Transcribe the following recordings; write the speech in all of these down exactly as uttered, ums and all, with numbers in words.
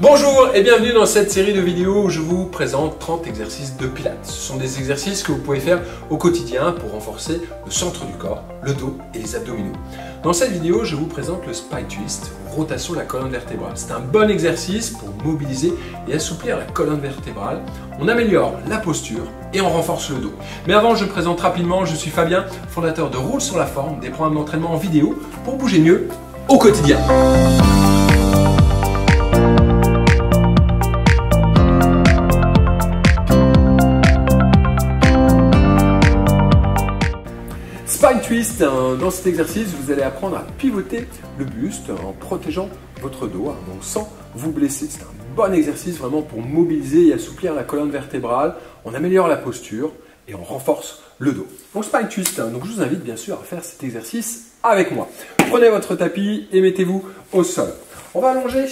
Bonjour et bienvenue dans cette série de vidéos où je vous présente trente exercices de pilates. Ce sont des exercices que vous pouvez faire au quotidien pour renforcer le centre du corps, le dos et les abdominaux. Dans cette vidéo, je vous présente le Spine Twist, rotation de la colonne vertébrale. C'est un bon exercice pour mobiliser et assouplir la colonne vertébrale. On améliore la posture et on renforce le dos. Mais avant, je présente rapidement, je suis Fabien, fondateur de Roule sur la forme, des programmes d'entraînement en vidéo pour bouger mieux au quotidien. Spine Twist, dans cet exercice, vous allez apprendre à pivoter le buste en protégeant votre dos donc sans vous blesser. C'est un bon exercice vraiment pour mobiliser et assouplir la colonne vertébrale. On améliore la posture et on renforce le dos. Donc Spine Twist, donc je vous invite bien sûr à faire cet exercice avec moi. Prenez votre tapis et mettez-vous au sol. On va allonger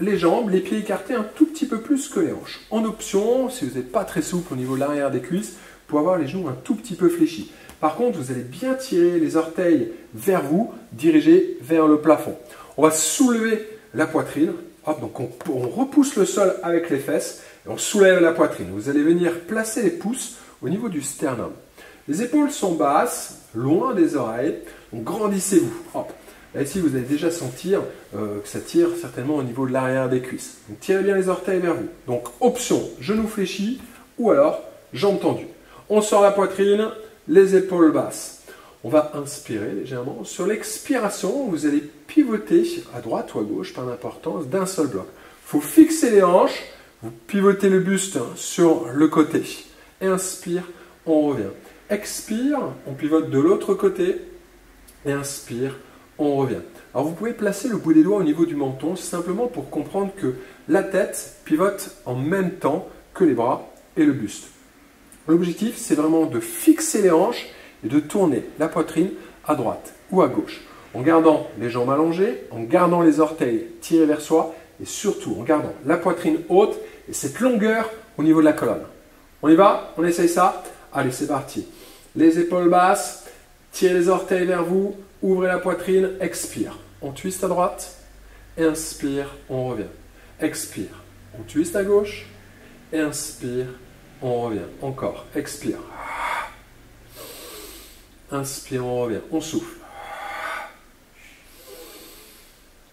les jambes, les pieds écartés un tout petit peu plus que les hanches. En option, si vous n'êtes pas très souple au niveau de l'arrière des cuisses, vous pouvez avoir les genoux un tout petit peu fléchis. Par contre, vous allez bien tirer les orteils vers vous, dirigés vers le plafond. On va soulever la poitrine. Hop, donc on, on repousse le sol avec les fesses et on soulève la poitrine. Vous allez venir placer les pouces au niveau du sternum. Les épaules sont basses, loin des oreilles. Donc grandissez-vous. Hop. Là, ici, vous allez déjà sentir euh, que ça tire certainement au niveau de l'arrière des cuisses. Donc tirez bien les orteils vers vous. Donc option, genoux fléchis ou alors jambes tendues. On sort la poitrine. Les épaules basses. On va inspirer légèrement. Sur l'expiration, vous allez pivoter à droite ou à gauche, par l'importance d'un seul bloc. Il faut fixer les hanches, vous pivotez le buste sur le côté. Inspire, on revient. Expire, on pivote de l'autre côté. Et inspire, on revient. Alors vous pouvez placer le bout des doigts au niveau du menton, simplement pour comprendre que la tête pivote en même temps que les bras et le buste. L'objectif, c'est vraiment de fixer les hanches et de tourner la poitrine à droite ou à gauche, en gardant les jambes allongées, en gardant les orteils tirés vers soi et surtout en gardant la poitrine haute et cette longueur au niveau de la colonne. On y va? On essaye ça? Allez, c'est parti. Les épaules basses, tirez les orteils vers vous, ouvrez la poitrine, expire. On twist à droite, et inspire, on revient. Expire, on twist à gauche, et inspire, on revient, encore, expire, inspire, on revient, on souffle,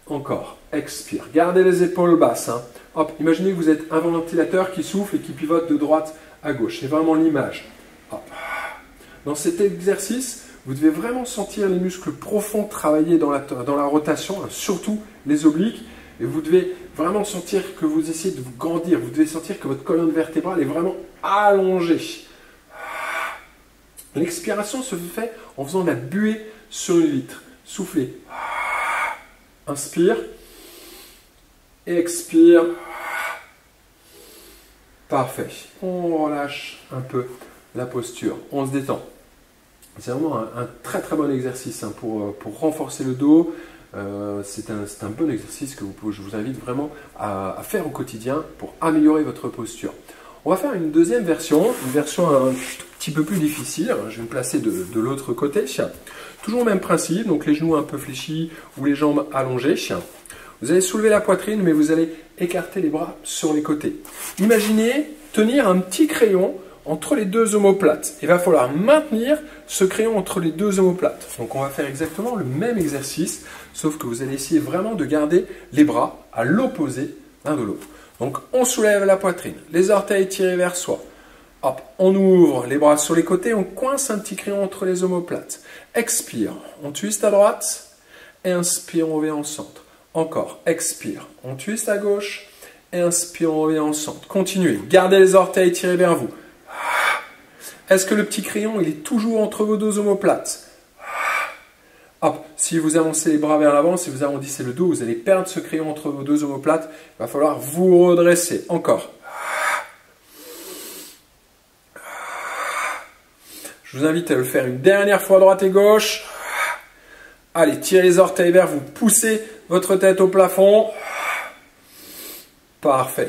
encore, expire, gardez les épaules basses, hein. Hop, imaginez que vous êtes un ventilateur qui souffle et qui pivote de droite à gauche, c'est vraiment l'image. Dans cet exercice, vous devez vraiment sentir les muscles profonds travailler dans la, dans la rotation, hein, surtout les obliques. Et vous devez vraiment sentir que vous essayez de vous grandir. Vous devez sentir que votre colonne vertébrale est vraiment allongée. L'expiration se fait en faisant de la buée sur une vitre. Soufflez. Inspire. Et expire. Parfait. On relâche un peu la posture. On se détend. C'est vraiment un, un très très bon exercice hein, pour, pour renforcer le dos. Euh, c'est un, un bon exercice que vous pouvez, je vous invite vraiment à, à faire au quotidien pour améliorer votre posture. On va faire une deuxième version, une version un petit peu plus difficile. Je vais me placer de, de l'autre côté. Toujours le même principe, donc les genoux un peu fléchis ou les jambes allongées. Vous allez soulever la poitrine, mais vous allez écarter les bras sur les côtés. Imaginez tenir un petit crayon entre les deux omoplates. Il va falloir maintenir ce crayon entre les deux omoplates. Donc on va faire exactement le même exercice, sauf que vous allez essayer vraiment de garder les bras à l'opposé l'un de l'autre. Donc on soulève la poitrine, les orteils tirés vers soi. Hop, on ouvre les bras sur les côtés, on coince un petit crayon entre les omoplates. Expire, on twiste à droite, et inspire, on revient en centre. Encore, expire, on twiste à gauche, et inspire, on revient en centre. Continuez, gardez les orteils tirés vers vous. Est-ce que le petit crayon, il est toujours entre vos deux omoplates? Hop, si vous avancez les bras vers l'avant, si vous arrondissez le dos, vous allez perdre ce crayon entre vos deux omoplates. Il va falloir vous redresser. Encore. Je vous invite à le faire une dernière fois, droite et gauche. Allez, tirez les orteils vers vous. Poussez votre tête au plafond. Parfait.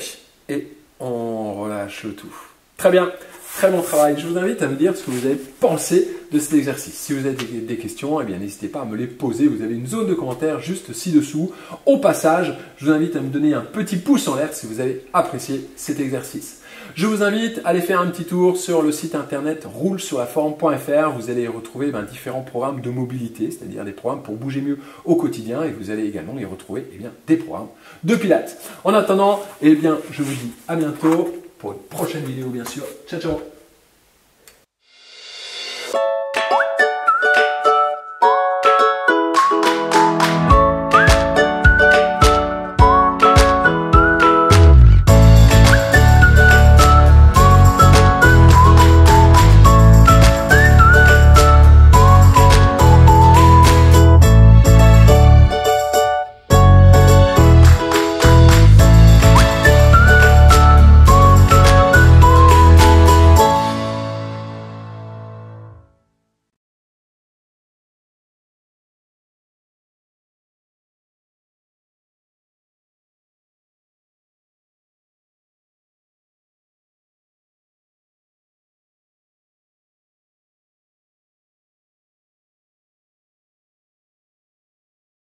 Et on relâche le tout. Très bien, très bon travail. Je vous invite à me dire ce que vous avez pensé de cet exercice. Si vous avez des questions, eh bien n'hésitez pas à me les poser. Vous avez une zone de commentaires juste ci-dessous. Au passage, je vous invite à me donner un petit pouce en l'air si vous avez apprécié cet exercice. Je vous invite à aller faire un petit tour sur le site internet roule sur la forme point F R. Vous allez y retrouver ben, différents programmes de mobilité, c'est-à-dire des programmes pour bouger mieux au quotidien. Et vous allez également y retrouver eh bien, des programmes de pilates. En attendant, eh bien, je vous dis à bientôt pour une prochaine vidéo, bien sûr. Ciao, ciao!